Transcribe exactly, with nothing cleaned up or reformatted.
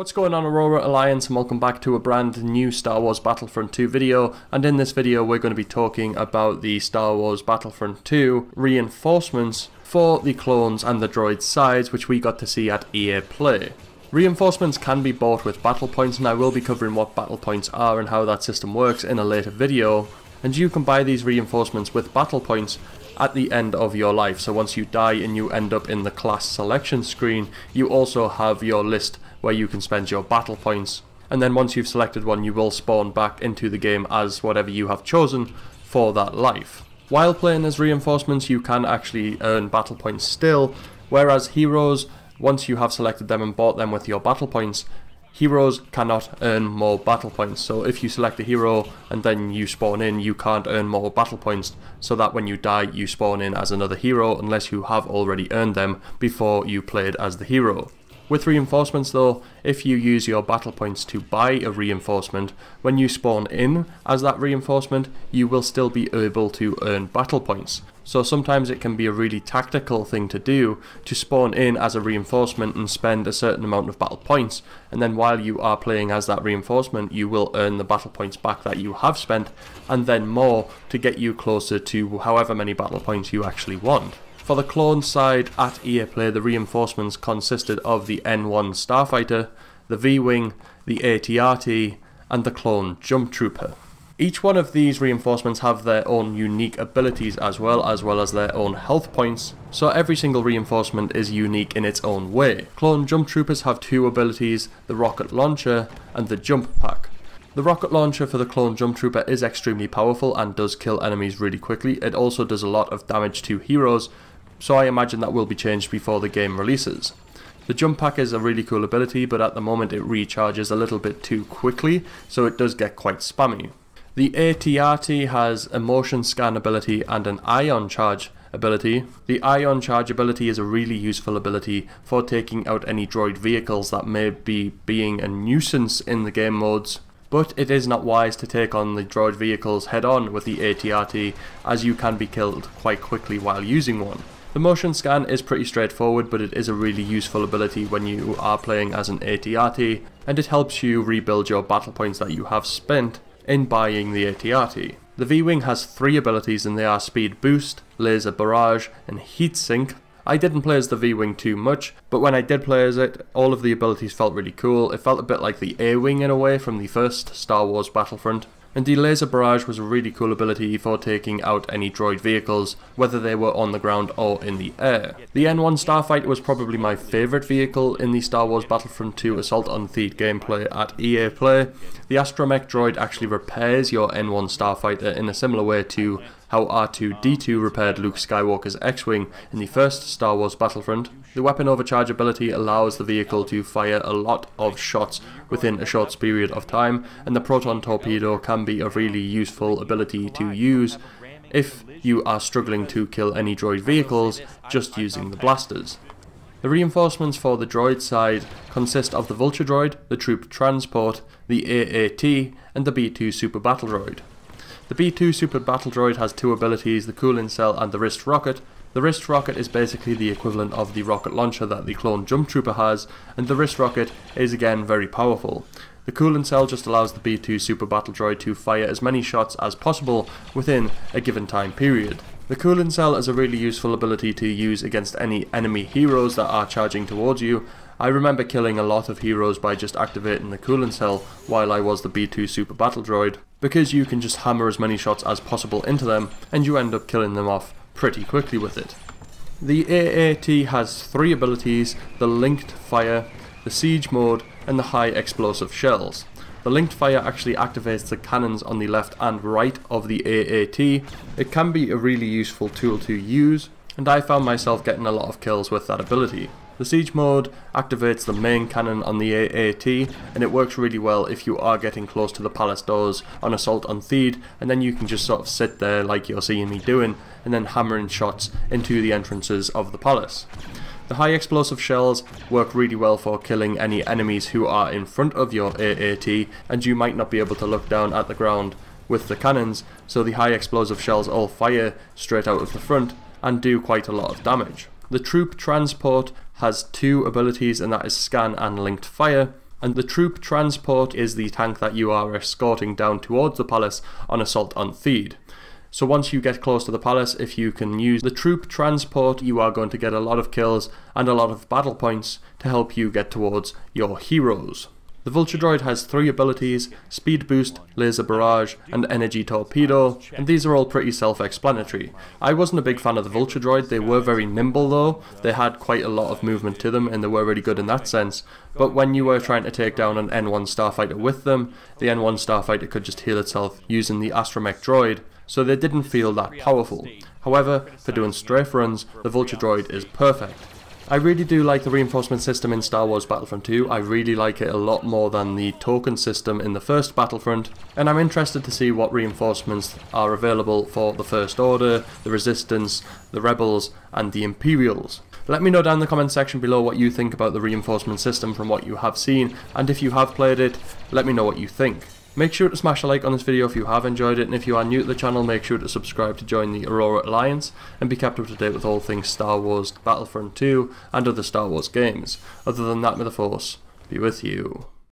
What's going on, Aurora Alliance, and welcome back to a brand new Star Wars Battlefront two video. And in this video we're going to be talking about the Star Wars Battlefront two reinforcements for the clones and the droid sides, which we got to see at E A Play. Reinforcements can be bought with battle points, and I will be covering what battle points are and how that system works in a later video. And you can buy these reinforcements with battle points at the end of your life. So once you die and you end up in the class selection screen, you also have your list where you can spend your battle points. And then once you've selected one, you will spawn back into the game as whatever you have chosen for that life. While playing as reinforcements, you can actually earn battle points still, whereas heroes, once you have selected them and bought them with your battle points, heroes cannot earn more battle points. So if you select a hero and then you spawn in, you can't earn more battle points, so that when you die you spawn in as another hero unless you have already earned them before you played as the hero. With reinforcements though, if you use your battle points to buy a reinforcement, when you spawn in as that reinforcement, you will still be able to earn battle points. So sometimes it can be a really tactical thing to do, to spawn in as a reinforcement and spend a certain amount of battle points, and then while you are playing as that reinforcement, you will earn the battle points back that you have spent, and then more to get you closer to however many battle points you actually want. For the clone side at E A Play, the reinforcements consisted of the N one Starfighter, the V-Wing, the A T R T, and the Clone Jump Trooper. Each one of these reinforcements have their own unique abilities as well, as well as their own health points, so every single reinforcement is unique in its own way. Clone Jump Troopers have two abilities, the Rocket Launcher and the Jump Pack. The rocket launcher for the Clone Jump Trooper is extremely powerful and does kill enemies really quickly. It also does a lot of damage to heroes, so I imagine that will be changed before the game releases. The Jump Pack is a really cool ability, but at the moment it recharges a little bit too quickly, so it does get quite spammy. The A T R T has a motion scan ability and an ion charge ability. The ion charge ability is a really useful ability for taking out any droid vehicles that may be being a nuisance in the game modes, but it is not wise to take on the droid vehicles head on with the A T R T, as you can be killed quite quickly while using one. The motion scan is pretty straightforward, but it is a really useful ability when you are playing as an A T R T, and it helps you rebuild your battle points that you have spent in buying the A T R T. The V-Wing has three abilities, and they are Speed Boost, Laser Barrage, and Heatsink. I didn't play as the V-Wing too much, but when I did play as it, all of the abilities felt really cool. It felt a bit like the A-Wing in a way from the first Star Wars Battlefront. And the Laser Barrage was a really cool ability for taking out any droid vehicles, whether they were on the ground or in the air. The N one Starfighter was probably my favourite vehicle in the Star Wars Battlefront two Assault on Theed gameplay at E A Play. The Astromech droid actually repairs your N one Starfighter in a similar way to how R two D two repaired Luke Skywalker's X-Wing in the first Star Wars Battlefront. The Weapon Overcharge ability allows the vehicle to fire a lot of shots within a short period of time, and the Proton Torpedo can be a really useful ability to use if you are struggling to kill any droid vehicles just using the blasters. The reinforcements for the droid side consist of the Vulture Droid, the Troop Transport, the A A T, and the B two Super Battle Droid. The B two Super Battle Droid has two abilities, the Coolant Cell and the Wrist Rocket. The Wrist Rocket is basically the equivalent of the rocket launcher that the Clone Jump Trooper has, and the Wrist Rocket is again very powerful. The Coolant Cell just allows the B two Super Battle Droid to fire as many shots as possible within a given time period. The Coolant Cell is a really useful ability to use against any enemy heroes that are charging towards you. I remember killing a lot of heroes by just activating the Coolant Cell while I was the B two Super Battle Droid, because you can just hammer as many shots as possible into them and you end up killing them off pretty quickly with it. The A A T has three abilities, the linked fire, the siege mode, and the high explosive shells. The linked fire actually activates the cannons on the left and right of the A A T. It can be a really useful tool to use, and I found myself getting a lot of kills with that ability. The siege mode activates the main cannon on the A A T, and it works really well if you are getting close to the palace doors on Assault on Theed, and then you can just sort of sit there like you're seeing me doing, and then hammering shots into the entrances of the palace. The high explosive shells work really well for killing any enemies who are in front of your A A T, and you might not be able to look down at the ground with the cannons, so the high explosive shells all fire straight out of the front and do quite a lot of damage. The Troop Transport has two abilities, and that is Scan and Linked Fire. and the Troop Transport is the tank that you are escorting down towards the palace on Assault on Theed. So once you get close to the palace, if you can use the Troop Transport, you are going to get a lot of kills and a lot of battle points to help you get towards your heroes. The Vulture Droid has three abilities: Speed Boost, Laser Barrage, and Energy Torpedo, and these are all pretty self-explanatory. I wasn't a big fan of the Vulture Droid. They were very nimble though, they had quite a lot of movement to them and they were really good in that sense, but when you were trying to take down an N one Starfighter with them, the N one Starfighter could just heal itself using the Astromech droid, so they didn't feel that powerful. However, for doing strafe runs, the Vulture Droid is perfect. I really do like the reinforcement system in Star Wars Battlefront two, I really like it a lot more than the token system in the first Battlefront, and I'm interested to see what reinforcements are available for the First Order, the Resistance, the Rebels, and the Imperials. Let me know down in the comment section below what you think about the reinforcement system from what you have seen, and if you have played it, let me know what you think. Make sure to smash a like on this video if you have enjoyed it, and if you are new to the channel, make sure to subscribe to join the Aurora Alliance and be kept up to date with all things Star Wars Battlefront two and other Star Wars games. Other than that, may the Force be with you.